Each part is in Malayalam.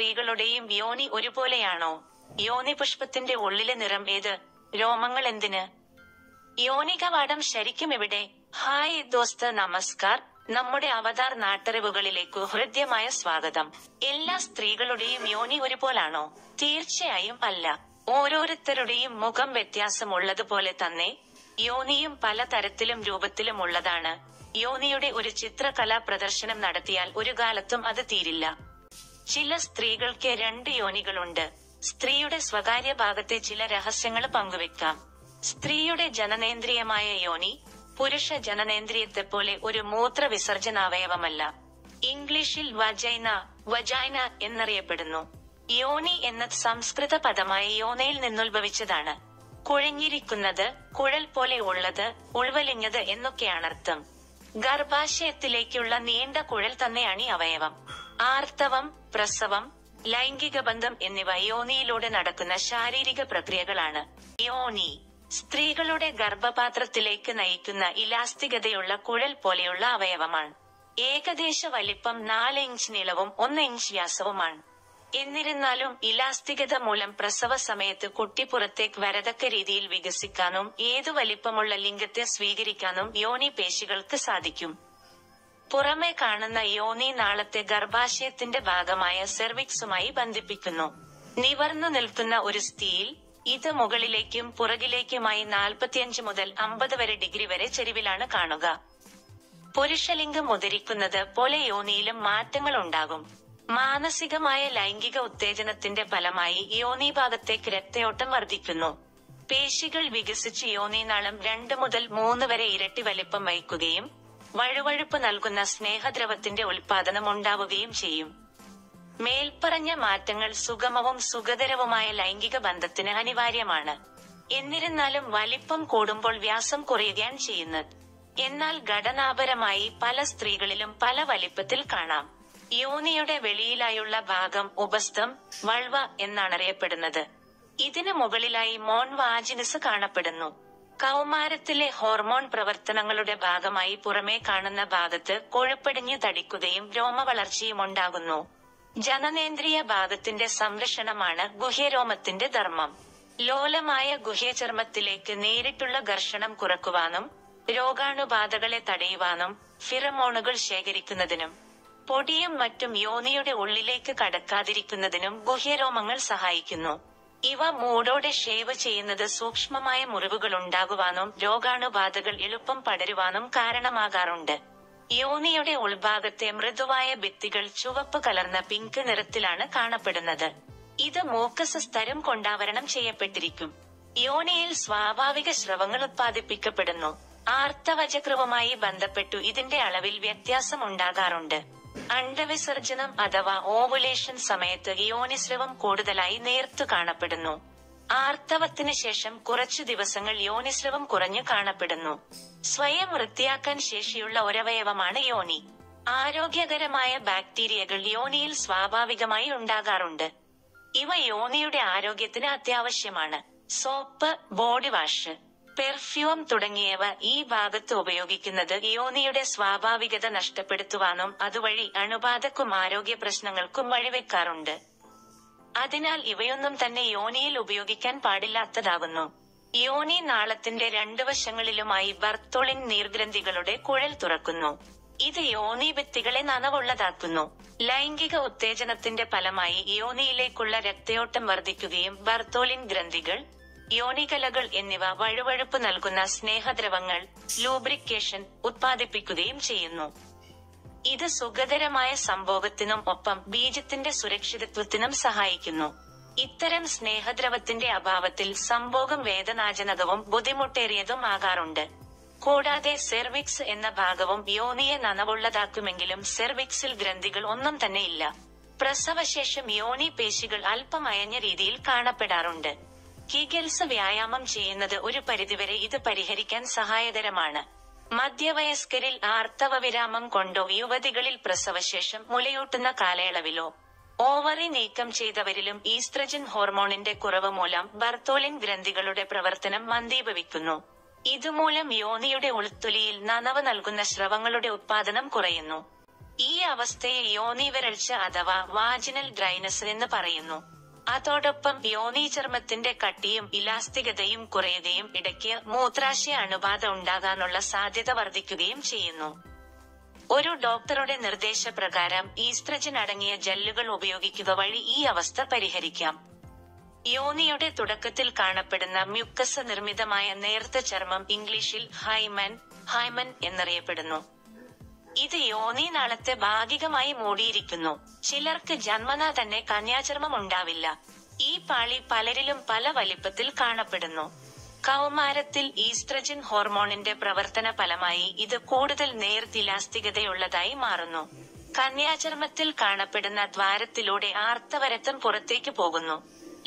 സ്ത്രീകളുടെയും യോനി ഒരുപോലെയാണോ? യോനി പുഷ്പത്തിന്റെ ഉള്ളിലെ നിറം ഏത്? രോമങ്ങൾ എന്തിന്? യോനി കവാടം ശരിക്കും എവിടെ? ഹായ് ദോസ്ത്, നമസ്കാർ. നമ്മുടെ അവതാർ നാട്ടറിവുകളിലേക്കു ഹൃദ്യമായ സ്വാഗതം. എല്ലാ സ്ത്രീകളുടെയും യോനി ഒരുപോലാണോ? തീർച്ചയായും അല്ല. ഓരോരുത്തരുടെയും മുഖം വ്യത്യാസമുള്ളതുപോലെ തന്നെ യോനിയും പല തരത്തിലും രൂപത്തിലും ഉള്ളതാണ്. യോനിയുടെ ഒരു ചിത്രകലാ പ്രദർശനം നടത്തിയാൽ ഒരു കാലത്തും അത് തീരില്ല. ചില സ്ത്രീകൾക്ക് 2 യോനികളുണ്ട്. സ്ത്രീയുടെ സ്വകാര്യ ഭാഗത്തെ ചില രഹസ്യങ്ങൾ പങ്കുവെക്കാം. സ്ത്രീയുടെ ജനനേന്ദ്രിയമായ യോനി പുരുഷ ജനനേന്ദ്രിയത്തെ പോലെ ഒരു മൂത്ര വിസർജനാവയവമല്ല. ഇംഗ്ലീഷിൽ വജൈന, വജൈന എന്നറിയപ്പെടുന്നു. യോനി എന്ന സംസ്കൃത പദമായ യോനയിൽ നിന്നുത്ഭവിച്ചതാണ്. കുഴഞ്ഞിരിക്കുന്നത്, കുഴൽ പോലെ ഉള്ളത്, ഉൾവലിഞ്ഞത് എന്നൊക്കെയാണർത്ഥം. ഗർഭാശയത്തിലേക്കുള്ള നീണ്ട കുഴൽ തന്നെയാണ് അവയവം. ആർത്തവം, പ്രസവം, ലൈംഗിക ബന്ധം എന്നിവ യോനിയിലൂടെ നടക്കുന്ന ശാരീരിക പ്രക്രിയകളാണ്. യോനി സ്ത്രീകളുടെ ഗർഭപാത്രത്തിലേക്ക് നയിക്കുന്ന ഇലാസ്തികതയുള്ള കുഴൽ പോലെയുള്ള അവയവമാണ്. ഏകദേശ വലിപ്പം 4 ഇഞ്ച് നീളവും 1 ഇഞ്ച് വ്യാസവുമാണ്. എന്നിരുന്നാലും ഇലാസ്തികത മൂലം പ്രസവ സമയത്ത് കുട്ടി പുറത്തേക്ക് വരതക്ക രീതിയിൽ വികസിക്കാനും ഏതു വലിപ്പമുള്ള ലിംഗത്തെ സ്വീകരിക്കാനും യോനി പേശികൾക്ക് സാധിക്കും. പുറമെ കാണുന്ന യോനി നാളത്തെ ഗർഭാശയത്തിന്റെ ഭാഗമായ സെർവിക്സുമായി ബന്ധിപ്പിക്കുന്നു. നിവർന്നു നിൽക്കുന്ന ഒരു സ്ത്രീയിൽ ഇത് മുകളിലേക്കും പുറകിലേക്കുമായി 45 മുതൽ 50 വരെ ഡിഗ്രി വരെ ചെരിവിലാണ് കാണുക. പുരുഷലിംഗം ഉദരിക്കുന്നത് പോലെ യോനിയിലും മാറ്റങ്ങൾ ഉണ്ടാകും. മാനസികമായ ലൈംഗിക ഉത്തേജനത്തിന്റെ ഫലമായി യോനി ഭാഗത്തേക്ക് രക്തയോട്ടം വർദ്ധിക്കുന്നു. പേശികൾ വികസിച്ച് യോനിനാളം 2 മുതൽ 3 വരെ ഇരട്ടി വലിപ്പം വഹിക്കുകയും വഴുവഴുപ്പ് നൽകുന്ന സ്നേഹദ്രവത്തിന്റെ ഉൽപാദനം ഉണ്ടാവുകയും ചെയ്യും. മേൽപ്പറഞ്ഞ മാറ്റങ്ങൾ സുഗമവും സുഖകരവുമായ ലൈംഗിക ബന്ധത്തിന് അനിവാര്യമാണ്. എന്നിരുന്നാലും വലിപ്പം കൂടുമ്പോൾ വ്യാസം കുറയുകയാണ് ചെയ്യുന്നത്. എന്നാൽ ഘടനാപരമായി പല സ്ത്രീകളിലും പല വലിപ്പത്തിൽ കാണാം. യോനിയുടെ വെളിയിലായുള്ള ഭാഗം ഉപസ്ഥം, വൾവ എന്നാണറിയപ്പെടുന്നത്. ഇതിനു മുകളിലായി മോൺവാജിനിസ് കാണപ്പെടുന്നു. കൗമാരത്തിലെ ഹോർമോൺ പ്രവർത്തനങ്ങളുടെ ഭാഗമായി പുറമേ കാണുന്ന ഭാഗത്ത് കൊഴുപ്പടിഞ്ഞു തടിക്കുകയും രോമവളർച്ചയും ഉണ്ടാകുന്നു. ജനനേന്ദ്രിയ ഭാഗത്തിന്റെ സംരക്ഷണമാണ് ഗുഹ്യരോമത്തിന്റെ ധർമ്മം. ലോലമായ ഗുഹ്യചർമ്മത്തിലേക്ക് നേരിട്ടുള്ള ഘർഷണം കുറക്കുവാനും രോഗാണുബാധകളെ തടയുവാനും ഫിറമോണുകൾ ശേഖരിക്കുന്നതിനും പൊടിയും മറ്റും യോനിയുടെ ഉള്ളിലേക്ക് കടക്കാതിരിക്കുന്നതിനും ഗുഹ്യരോമങ്ങൾ സഹായിക്കുന്നു. ഇവ മൂടോടെ ഷേവ് ചെയ്യുന്നത് സൂക്ഷ്മമായ മുറിവുകൾ ഉണ്ടാകുവാനും രോഗാണുബാധകൾ എളുപ്പം പടരുവാനും കാരണമാകാറുണ്ട്. യോനിയുടെ ഉൾഭാഗത്തെ മൃദുവായ ഭിത്തികൾ ചുവപ്പ് കലർന്ന പിങ്ക് നിറത്തിലാണ് കാണപ്പെടുന്നത്. ഇത് മൂക്കസ് തരം കൊണ്ടാവരണം ചെയ്യപ്പെട്ടിരിക്കും. യോനിയിൽ സ്വാഭാവിക സ്രവങ്ങൾ ഉത്പാദിപ്പിക്കപ്പെടുന്നു. ആർത്തവചക്രവുമായി ബന്ധപ്പെട്ടു ഇതിന്റെ അളവിൽ വ്യത്യാസം ഉണ്ടാകാറുണ്ട്. അണ്ടവിസർജനം അഥവാ ഓവുലേഷൻ സമയത്ത് യോനിസ്രവം കൂടുതലായി നേർത്തു കാണപ്പെടുന്നു. ആർത്തവത്തിന് ശേഷം കുറച്ചു ദിവസങ്ങൾ യോനിസ്രവം കുറഞ്ഞു കാണപ്പെടുന്നു. സ്വയം വൃത്തിയാക്കാൻ ശേഷിയുള്ള ഒരവയവമാണ് യോനി. ആരോഗ്യകരമായ ബാക്ടീരിയകൾ യോനിയിൽ സ്വാഭാവികമായി ഉണ്ടാകാറുണ്ട്. ഇവ യോനിയുടെ ആരോഗ്യത്തിന് അത്യാവശ്യമാണ്. സോപ്പ്, ബോഡി വാഷ്, പെർഫ്യൂം തുടങ്ങിയവ ഈ ഭാഗത്ത് ഉപയോഗിക്കുന്നത് യോനിയുടെ സ്വാഭാവികത നഷ്ടപ്പെടുത്തുവാനും അതുവഴി അണുബാധക്കും ആരോഗ്യ പ്രശ്നങ്ങൾക്കും വഴിവെക്കാറുണ്ട്. അതിനാൽ ഇവയൊന്നും തന്നെ യോനിയിൽ ഉപയോഗിക്കാൻ പാടില്ലാത്തതാകുന്നു. യോനി നാളത്തിന്റെ 2 വശങ്ങളിലുമായി ബർത്തോളിൻ നീർഗ്രന്ഥികളുടെ കുഴൽ തുറക്കുന്നു. ഇത് യോനി ഭിത്തികളെ നനവുള്ളതാക്കുന്നു. ലൈംഗിക ഉത്തേജനത്തിന്റെ ഫലമായി യോനിയിലേക്കുള്ള രക്തയോട്ടം വർദ്ധിക്കുകയും ബർത്തോളിൻ ഗ്രന്ഥികൾ, യോനികലകൾ എന്നിവ വഴുവഴുപ്പ് നൽകുന്ന സ്നേഹദ്രവങ്ങൾ, ലൂബ്രിക്കേഷൻ ഉത്പാദിപ്പിക്കുകയും ചെയ്യുന്നു. ഇത് സുഖകരമായ സംഭോഗത്തിനും ഒപ്പം ബീജത്തിന്റെ സുരക്ഷിതത്വത്തിനും സഹായിക്കുന്നു. ഇത്തരം സ്നേഹദ്രവത്തിന്റെ അഭാവത്തിൽ സംഭോഗം വേദനാജനകവും ബുദ്ധിമുട്ടേറിയതും ആകാറുണ്ട്. കൂടാതെ സെർവിക്സ് എന്ന ഭാഗവും യോനിയെ നനവുള്ളതാക്കുമെങ്കിലും സെർവിക്സിൽ ഗ്രന്ഥികൾ ഒന്നും തന്നെ ഇല്ല. പ്രസവശേഷം യോനി പേശികൾ അല്പം അയഞ്ഞ രീതിയിൽ കാണപ്പെടാറുണ്ട്. കീഗൽസ് വ്യായാമം ചെയ്യുന്നത് ഒരു പരിധിവരെ ഇത് പരിഹരിക്കാൻ സഹായകരമാണ്. മധ്യവയസ്കരിൽ ആർത്തവ വിരാമം കൊണ്ടോ യുവതികളിൽ പ്രസവശേഷം മുലയൂട്ടുന്ന കാലയളവിലോ ഓവറി നീക്കം ചെയ്തവരിലും ഈസ്ട്രജൻ ഹോർമോണിന്റെ കുറവ് മൂലം ബർത്തോലിൻ ഗ്രന്ഥികളുടെ പ്രവർത്തനം മന്ദീഭവിക്കുന്നു. ഇതുമൂലം യോനിയുടെ ഉൾത്തൊലിയിൽ നനവ് നൽകുന്ന സ്രവങ്ങളുടെ ഉത്പാദനം കുറയുന്നു. ഈ അവസ്ഥയെ യോനിവരൾച്ച അഥവാ വാജിനൽ ഡ്രൈനസ് എന്ന് പറയുന്നു. അതോടൊപ്പം യോനി ചർമ്മത്തിന്റെ കട്ടിയും ഇലാസ്തികതയും കുറയുകയും ഇടയ്ക്ക് മൂത്രാശയ അണുബാധ ഉണ്ടാകാനുള്ള സാധ്യത വർദ്ധിക്കുകയും ചെയ്യുന്നു. ഒരു ഡോക്ടറുടെ നിർദ്ദേശപ്രകാരം ഈസ്ട്രജൻ അടങ്ങിയ ജെല്ലുകൾ ഉപയോഗിക്കുക വഴി ഈ അവസ്ഥ പരിഹരിക്കാം. യോനിയുടെ തുടക്കത്തിൽ കാണപ്പെടുന്ന മ്യൂക്കസ് നിർമ്മിതമായ നേർത്ത ചർമ്മം ഇംഗ്ലീഷിൽ ഹൈമൻ എന്നറിയപ്പെടുന്നു. ഇത് യോനി നാളത്തെ ഭാഗികമായി മൂടിയിരിക്കുന്നു. ചിലർക്ക് ജന്മനാ തന്നെ കന്യാചർമ്മം ഉണ്ടാവില്ല. ഈ പാളി പലരിലും പല വലിപ്പത്തിൽ കാണപ്പെടുന്നു. കൗമാരത്തിൽ ഈസ്ട്രജൻ ഹോർമോണിന്റെ പ്രവർത്തന ഫലമായി ഇത് കൂടുതൽ നേർത്തിലാസ്തികതയുള്ളതായി മാറുന്നു. കന്യാചർമ്മത്തിൽ കാണപ്പെടുന്ന ദ്വാരത്തിലൂടെ ആർത്തവരക്തം പുറത്തേക്ക് പോകുന്നു.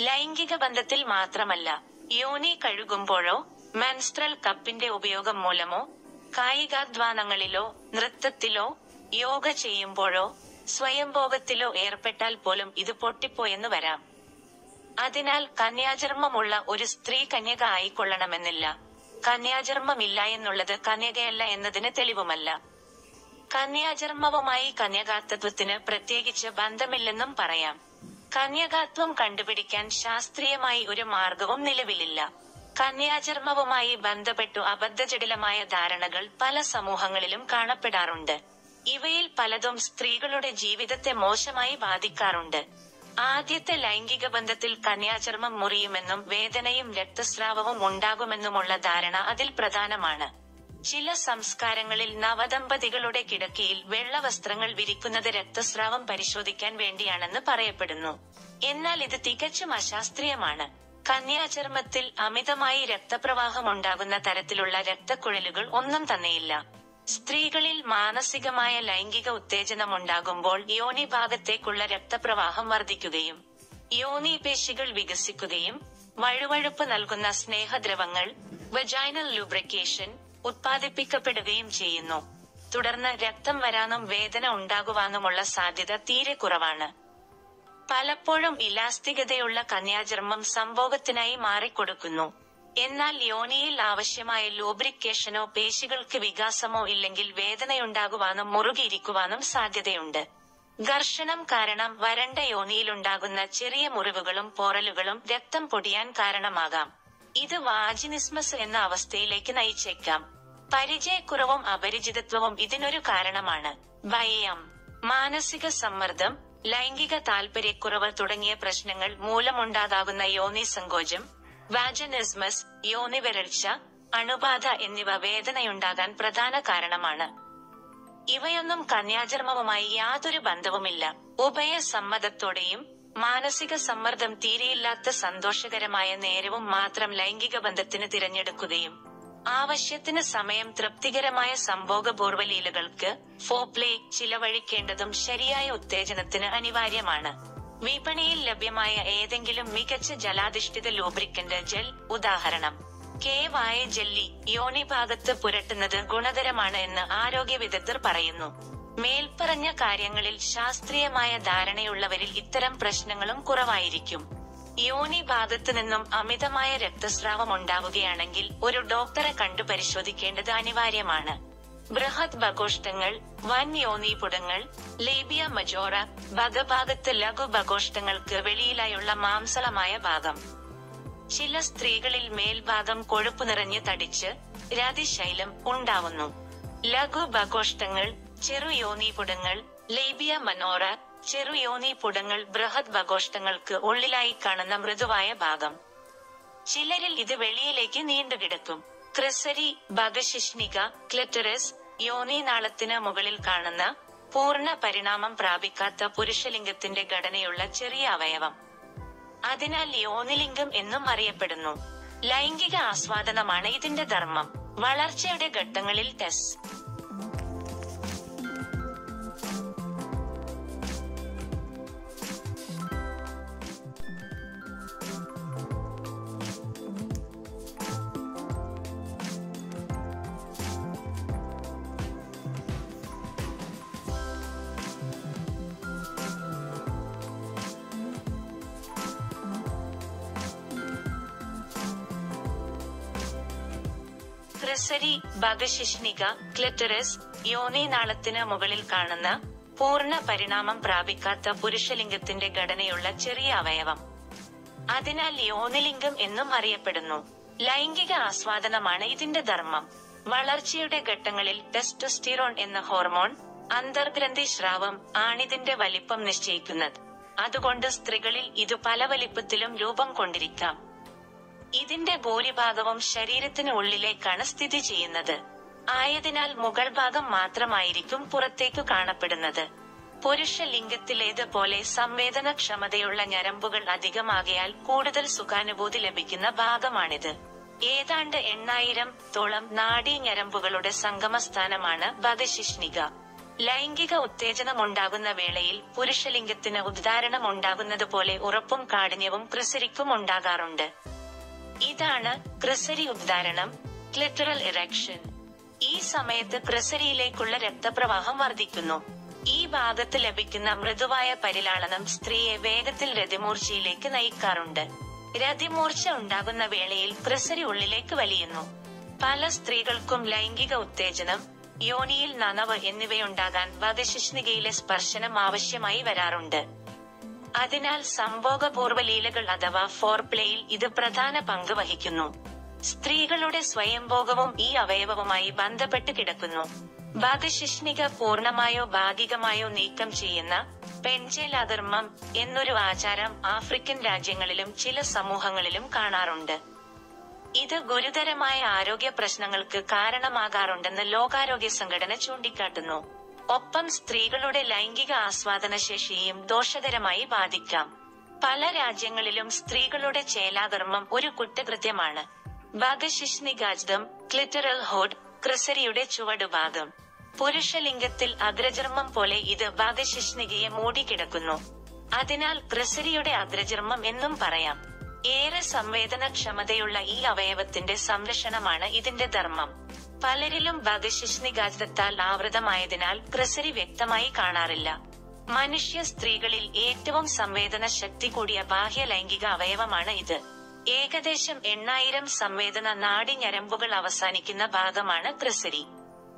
ലൈംഗിക ബന്ധത്തിൽ മാത്രമല്ല, യോനി കഴുകുമ്പോഴോ മെൻസ്ട്രൽ കപ്പിന്റെ ഉപയോഗം മൂലമോ കായികാധ്വാനങ്ങളിലോ നൃത്തത്തിലോ യോഗ ചെയ്യുമ്പോഴോ സ്വയംഭോഗത്തിലോ ഏർപ്പെട്ടാൽ പോലും ഇത് പൊട്ടിപ്പോയെന്ന് വരാം. അതിനാൽ കന്യാചർമ്മമുള്ള ഒരു സ്ത്രീ കന്യക ആയിക്കൊള്ളണമെന്നില്ല. കന്യാചർമ്മമില്ല എന്നുള്ളത് കന്യകയല്ല എന്നതിന് തെളിവുമല്ല. കന്യാചർമ്മവുമായി കന്യകാത്വത്തിന് പ്രത്യേകിച്ച് ബന്ധമില്ലെന്നും പറയാം. കന്യകാത്വം കണ്ടുപിടിക്കാൻ ശാസ്ത്രീയമായി ഒരു മാർഗവും നിലവിലില്ല. കന്യാചർമ്മവുമായി ബന്ധപ്പെട്ടു അബദ്ധജടിലമായ ധാരണകൾ പല സമൂഹങ്ങളിലും കാണപ്പെടാറുണ്ട്. ഇവയിൽ പലതും സ്ത്രീകളുടെ ജീവിതത്തെ മോശമായി ബാധിക്കാറുണ്ട്. ആദ്യത്തെ ലൈംഗിക ബന്ധത്തിൽ കന്യാചർമ്മം മുറിയുമെന്നും വേദനയും രക്തസ്രാവവും ഉണ്ടാകുമെന്നുമുള്ള ധാരണ അതിൽ പ്രധാനമാണ്. ചില സംസ്കാരങ്ങളിൽ നവദമ്പതികളുടെ കിടക്കയിൽ വെള്ള വസ്ത്രങ്ങൾ വിരിക്കുന്നത് രക്തസ്രാവം പരിശോധിക്കാൻ വേണ്ടിയാണെന്ന് പറയപ്പെടുന്നു. എന്നാൽ ഇത് തികച്ചും അശാസ്ത്രീയമാണ്. കന്യാചർമ്മത്തിൽ അമിതമായി രക്തപ്രവാഹം ഉണ്ടാകുന്ന തരത്തിലുള്ള രക്തക്കുഴലുകൾ ഒന്നും തന്നെയില്ല. സ്ത്രീകളിൽ മാനസികമായ ലൈംഗിക ഉത്തേജനമുണ്ടാകുമ്പോൾ യോനി ഭാഗത്തേക്കുള്ള രക്തപ്രവാഹം വർദ്ധിക്കുകയും യോനി പേശികൾ വികസിക്കുകയും വഴുവഴുപ്പ് നൽകുന്ന സ്നേഹദ്രവങ്ങൾ വെജൈനൽ ലൂബ്രിക്കേഷൻ ഉത്പാദിപ്പിക്കപ്പെടുകയും ചെയ്യുന്നു. തുടർന്ന് രക്തം വരാനും വേദന ഉണ്ടാകുവാനുമുള്ള സാധ്യത തീരെ കുറവാണ്. പലപ്പോഴും ഇലാസ്തികതയുള്ള കന്യാചർമ്മം സംഭോഗത്തിനായി മാറിക്കൊടുക്കുന്നു. എന്നാൽ യോനിയിൽ ആവശ്യമായ ലൂബ്രിക്കേഷനോ പേശികൾക്ക് വികാസമോ ഇല്ലെങ്കിൽ വേദനയുണ്ടാകുവാനും മുറുകിയിരിക്കുവാനും സാധ്യതയുണ്ട്. ഘർഷണം കാരണം വരണ്ട യോനിയിലുണ്ടാകുന്ന ചെറിയ മുറിവുകളും പോറലുകളും രക്തം പൊടിയാൻ കാരണമാകാം. ഇത് വാജിനിസ്മസ് എന്ന അവസ്ഥയിലേക്ക് നയിച്ചേക്കാം. പരിചയക്കുറവും അപരിചിതത്വവും ഇതിനൊരു കാരണമാണ്. ഭയം, മാനസിക സമ്മർദ്ദം, ലൈംഗിക താൽപര്യക്കുറവ് തുടങ്ങിയ പ്രശ്നങ്ങൾ മൂലമുണ്ടാകാവുന്ന യോനി സങ്കോചം, വാജനിസ്മസ്, യോനി വരൾച്ച, അണുബാധ എന്നിവ വേദനയുണ്ടാകാൻ പ്രധാന കാരണമാണ്. ഇവയൊന്നും കന്യാചർമ്മവുമായി യാതൊരു ബന്ധവുമില്ല. ഉഭയസമ്മതത്തോടെയും മാനസിക സമ്മർദ്ദം തീരെയില്ലാത്ത സന്തോഷകരമായ നേരവും മാത്രം ലൈംഗിക ബന്ധത്തിന് തിരഞ്ഞെടുക്കുകയും ആവശ്യത്തിന് സമയം തൃപ്തികരമായ സംഭോഗപൂർവലീലകൾക്ക് ഫോപ്ലേ ചിലവഴിക്കേണ്ടതും ശരിയായ ഉത്തേജനത്തിന് അനിവാര്യമാണ്. വിപണിയിൽ ലഭ്യമായ ഏതെങ്കിലും മികച്ച ജലാധിഷ്ഠിത ലൂബ്രിക്കന്റ് ജെൽ, ഉദാഹരണം കേവായ ജെല്ലി, യോനി ഭാഗത്ത് പുരട്ടുന്നത് ഗുണകരമാണ് എന്ന് ആരോഗ്യ വിദഗ്ധർ പറയുന്നു. മേൽപ്പറഞ്ഞ കാര്യങ്ങളിൽ ശാസ്ത്രീയമായ ധാരണയുള്ളവരിൽ ഇത്തരം പ്രശ്നങ്ങളും കുറവായിരിക്കും. യോനി ഭാഗത്തു നിന്നും അമിതമായ രക്തസ്രാവം ഉണ്ടാവുകയാണെങ്കിൽ ഒരു ഡോക്ടറെ കണ്ടു പരിശോധിക്കേണ്ടത് അനിവാര്യമാണ്. ബൃഹത് ബഗോഷ്ടങ്ങൾ, വൻ യോനിപുടങ്ങൾ, ലേബിയ മജോറ, ബഗഭാഗത്ത് ലഘു ബഗോഷ്ടങ്ങൾക്ക് വെളിയിലായുള്ള മാംസളമായ ഭാഗം. ചില സ്ത്രീകളിൽ മേൽഭാഗം കൊഴുപ്പ് നിറഞ്ഞ് തടിച്ച് രതിശൈലം ഉണ്ടാവുന്നു. ലഘു ബഗോഷ്ടങ്ങൾ, ചെറു യോനിപുടങ്ങൾ, ലേബിയ മനോറ, ചെറു യോനിപുടങ്ങൾ ബൃഹത് ബഗോഷ്ടങ്ങൾക്ക് ഉള്ളിലായി കാണുന്ന മൃദുവായ ഭാഗം. ചിലരിൽ ഇത് വെളിയിലേക്ക് നീണ്ടുകിടക്കും. ക്രിസരി, ബഗശിഷ്ണിക, ക്ലിറ്ററസ്, യോനി നാളത്തിന് മുകളിൽ കാണുന്ന പൂർണ്ണ പരിണാമം പ്രാപിക്കാത്ത പുരുഷലിംഗത്തിന്റെ ഘടനയുള്ള ചെറിയ അവയവം. അതിനാൽ യോനിലിംഗം എന്നും അറിയപ്പെടുന്നു. ലൈംഗിക ആസ്വാദനമാണ് ഇതിന്റെ ധർമ്മം. വളർച്ചയുടെ ഘട്ടങ്ങളിൽ ടെസ് ക്രിസരി, ബഗശിഷ്ണിക, ക്ലിറ്ററസ്, യോനി നാളത്തിന് മുകളിൽ കാണുന്ന പൂർണ്ണ പരിണാമം പ്രാപിക്കാത്ത പുരുഷലിംഗത്തിന്റെ ഘടനയുള്ള ചെറിയ അവയവം. അതിനാൽ യോനിലിംഗം എന്നും അറിയപ്പെടുന്നു. ലൈംഗിക ആസ്വാദനമാണ് ഇതിന്റെ ധർമ്മം. വളർച്ചയുടെ ഘട്ടങ്ങളിൽ ടെസ്റ്റോസ്റ്റിറോൺ എന്ന ഹോർമോൺ, അന്തർഗ്രന്ഥി സ്രാവം ആണിതിന്റെ വലിപ്പം നിശ്ചയിക്കുന്നത്. അതുകൊണ്ട് സ്ത്രീകളിൽ ഇത് പല വലിപ്പത്തിലും രൂപം കൊണ്ടിരിക്കാം. ഇതിന്റെ ഭൂരിഭാഗവും ശരീരത്തിന് ഉള്ളിലേക്കാണ് സ്ഥിതി ചെയ്യുന്നത്. ആയതിനാൽ മുകൾ ഭാഗം മാത്രമായിരിക്കും പുറത്തേക്കു കാണപ്പെടുന്നത്. പുരുഷ ലിംഗത്തിലേതുപോലെ സംവേദനക്ഷമതയുള്ള ഞരമ്പുകൾ അധികമാകയാൽ കൂടുതൽ സുഖാനുഭൂതി ലഭിക്കുന്ന ഭാഗമാണിത്. ഏതാണ്ട് 8000 നാഡീഞരമ്പുകളുടെ സംഗമസ്ഥാനമാണ് ബദ്ധശിഷ്ണിക. ലൈംഗിക ഉത്തേജനമുണ്ടാകുന്ന വേളയിൽ പുരുഷലിംഗത്തിന് ഉദ്ധാരണം ഉണ്ടാകുന്നത് പോലെ ഉറപ്പും കാഠിന്യവും ക്രിസരിക്കും ഉണ്ടാകാറുണ്ട്. ഇതാണ് ക്രിസരി ഉദ്ധാരണം, ക്ലിറ്ററൽ ഇറക്ഷൻ. ഈ സമയത്ത് ക്രിസരിയിലേക്കുള്ള രക്തപ്രവാഹം വർദ്ധിക്കുന്നു. ഈ ഭാഗത്ത് ലഭിക്കുന്ന മൃദുവായ പരിലാളനം സ്ത്രീയെ വേഗത്തിൽ രതിമൂർച്ചയിലേക്ക് നയിക്കാറുണ്ട്. രതിമൂർച്ച ഉണ്ടാകുന്ന വേളയിൽ ക്രിസരി ഉള്ളിലേക്ക് വലിയുന്നു. പല സ്ത്രീകൾക്കും ലൈംഗിക ഉത്തേജനം, യോനിയിൽ നനവ് എന്നിവയുണ്ടാകാൻ ബദ്ധശിഷ്ണികയിലെ സ്പർശനം ആവശ്യമായി വരാറുണ്ട്. അതിനാൽ സംഭോഗപൂർവ്വ ലീലകൾ അഥവാ ഫോർപ്ലേയിൽ ഇത് പ്രധാന പങ്ക് വഹിക്കുന്നു. സ്ത്രീകളുടെ സ്വയംഭോഗവും ഈ അവയവവുമായി ബന്ധപ്പെട്ട് കിടക്കുന്നു. ബദ്ധശിഷ്ണിക പൂർണമായോ ഭാഗികമായോ നീക്കം ചെയ്യുന്ന പെൻചേലാധർമ്മം എന്നൊരു ആചാരം ആഫ്രിക്കൻ രാജ്യങ്ങളിലും ചില സമൂഹങ്ങളിലും കാണാറുണ്ട്. ഇത് ഗുരുതരമായ ആരോഗ്യ പ്രശ്നങ്ങൾക്ക് കാരണമാകാറുണ്ടെന്ന് ലോകാരോഗ്യ സംഘടന ചൂണ്ടിക്കാട്ടുന്നു. ഒപ്പം സ്ത്രീകളുടെ ലൈംഗിക ആസ്വാദന ശേഷിയും ദോഷകരമായി ബാധിക്കാം. പല രാജ്യങ്ങളിലും സ്ത്രീകളുടെ ചേലാധർമ്മം ഒരു കുറ്റകൃത്യമാണ്. ബദ്ധശിഷ്ണികാജ്ദം, ക്ലിറ്ററൽ ഹോഡ്, ക്രിസരിയുടെ ചുവടുഭാഗം. പുരുഷലിംഗത്തിൽ അഗ്രചർമ്മം പോലെ ഇത് ബദ്ധശിഷ്ണികയെ മൂടിക്കിടക്കുന്നു. അതിനാൽ ക്രിസരിയുടെ അഗ്രചർമ്മം എന്നും പറയാം. ഏറെ സംവേദനക്ഷമതയുള്ള ഈ അവയവത്തിന്റെ സംരക്ഷണമാണ് ഇതിന്റെ ധർമ്മം. പലരിലും ബദ്ധശിഷ്ണികാജ്ദത്താൽ ആവൃതമായതിനാൽ ക്രിസരി വ്യക്തമായി കാണാറില്ല. മനുഷ്യ സ്ത്രീകളിൽ ഏറ്റവും സംവേദന ശക്തി കൂടിയ ബാഹ്യ ലൈംഗിക അവയവമാണ് ഇത്. ഏകദേശം 8000 സംവേദന നാഡിഞരമ്പുകൾ അവസാനിക്കുന്ന ഭാഗമാണ് ക്രിസരി.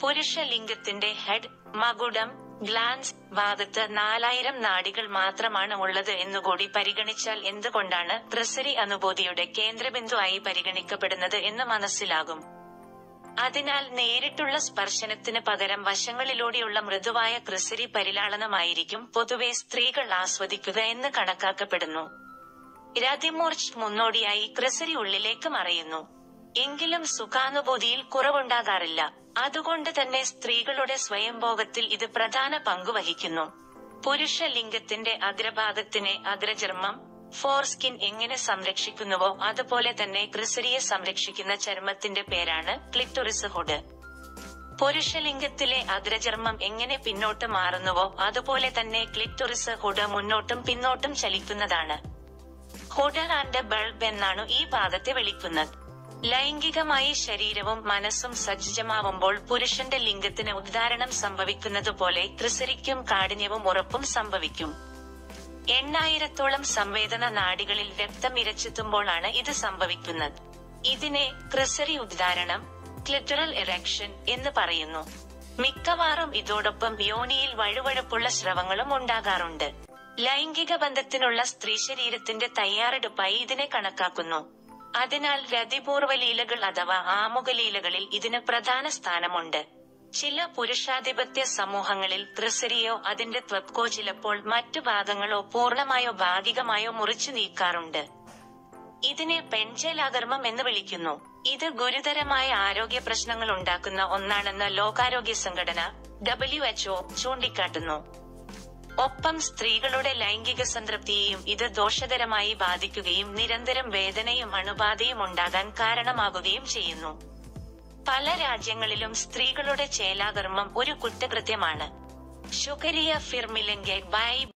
പുരുഷ ലിംഗത്തിന്റെ ഹെഡ്, മകുടം, ഗ്ലാൻസ് ഭാഗത്ത് 4000 നാഡികൾ മാത്രമാണ് ഉള്ളത് എന്നുകൂടി പരിഗണിച്ചാൽ എന്തുകൊണ്ടാണ് ക്രിസരി അനുഭൂതിയുടെ കേന്ദ്രബിന്ദുവായി പരിഗണിക്കപ്പെടുന്നത് എന്ന് മനസ്സിലാകും. അതിനാൽ നേരിട്ടുള്ള സ്പർശനത്തിന് പകരം വശങ്ങളിലൂടെയുള്ള മൃദുവായ ക്രിസരി പരിലാളനമായിരിക്കും പൊതുവെ സ്ത്രീകൾ ആസ്വദിക്കുക എന്ന് കണക്കാക്കപ്പെടുന്നു. രതിമൂർച്ച മുന്നോടിയായി ക്രിസരി ഉള്ളിലേക്ക് മറയുന്നു. എങ്കിലും സുഖാനുഭൂതിയിൽ കുറവുണ്ടാകാറില്ല. അതുകൊണ്ട് തന്നെ സ്ത്രീകളുടെ സ്വയംഭോഗത്തിൽ ഇത് പ്രധാന പങ്കു വഹിക്കുന്നു. പുരുഷ ലിംഗത്തിന്റെ അഗ്രഭാഗത്തിനെ അഗ്രചർമ്മം, ഫോർസ്കിൻ എങ്ങനെ സംരക്ഷിക്കുന്നുവോ അതുപോലെ തന്നെ ക്രിസരിയെ സംരക്ഷിക്കുന്ന ചർമ്മത്തിന്റെ പേരാണ് ക്ലിറ്റോറിസ് ഹുഡ്. പുരുഷലിംഗത്തിലെ അഗ്രചർമ്മം എങ്ങനെ പിന്നോട്ട് മാറുന്നുവോ അതുപോലെ തന്നെ ക്ലിറ്റോറിസ് ഹുഡ് മുന്നോട്ടും പിന്നോട്ടും ചലിക്കുന്നതാണ്. ഹുഡ് ആൻഡ് ബൾബ് എന്നാണ് ഈ ഭാഗത്തെ വിളിക്കുന്നത്. ലൈംഗികമായി ശരീരവും മനസ്സും സജ്ജമാവുമ്പോൾ പുരുഷന്റെ ലിംഗത്തിന് ഉദ്ധാരണം സംഭവിക്കുന്നതുപോലെ ക്രിസരിക്കും കാഠിന്യവും ഉറപ്പും സംഭവിക്കും. 8000 സംവേദന നാഡികളിൽ രക്തം ഇരച്ചെത്തുമ്പോഴാണ് ഇത് സംഭവിക്കുന്നത്. ഇതിനെ ക്രിസരി ഉദ്ധാരണം, ക്ലിറ്ററൽ ഇറക്ഷൻ എന്ന് പറയുന്നു. മിക്കവാറും ഇതോടൊപ്പം യോനിയിൽ വഴുവഴുപ്പുള്ള സ്രവങ്ങളും ഉണ്ടാകാറുണ്ട്. ലൈംഗിക ബന്ധത്തിനുള്ള സ്ത്രീശരീരത്തിന്റെ തയ്യാറെടുപ്പായി ഇതിനെ കണക്കാക്കുന്നു. അതിനാൽ രതിപൂർവ്വ ലീലകൾ അഥവാ ആമുഖ ലീലകളിൽ ഇതിന് പ്രധാന സ്ഥാനമുണ്ട്. ചില പുരുഷാധിപത്യ സമൂഹങ്ങളിൽ ക്രിസരിയോ അതിന്റെ ത്വക്കോ ചിലപ്പോൾ മറ്റു ഭാഗങ്ങളോ പൂർണമായോ ഭാഗികമായോ മുറിച്ചു നീക്കാറുണ്ട്. ഇതിനെ പെൺചേലാധർമ്മം എന്ന് വിളിക്കുന്നു. ഇത് ഗുരുതരമായ ആരോഗ്യ പ്രശ്നങ്ങൾ ഉണ്ടാക്കുന്ന ഒന്നാണെന്ന് ലോകാരോഗ്യ സംഘടന WHO ചൂണ്ടിക്കാട്ടുന്നു. ഒപ്പം സ്ത്രീകളുടെ ലൈംഗിക സംതൃപ്തിയെയും ഇത് ദോഷകരമായി ബാധിക്കുകയും നിരന്തരം വേദനയും അണുബാധയും ഉണ്ടാകാൻ കാരണമാകുകയും ചെയ്യുന്നു. പല രാജ്യങ്ങളിലും സ്ത്രീകളുടെ ചേലാധർമ്മം ഒരു കുറ്റകൃത്യമാണ്. ശുക്രിയ ഫിർ മിലെംഗെ ബൈ.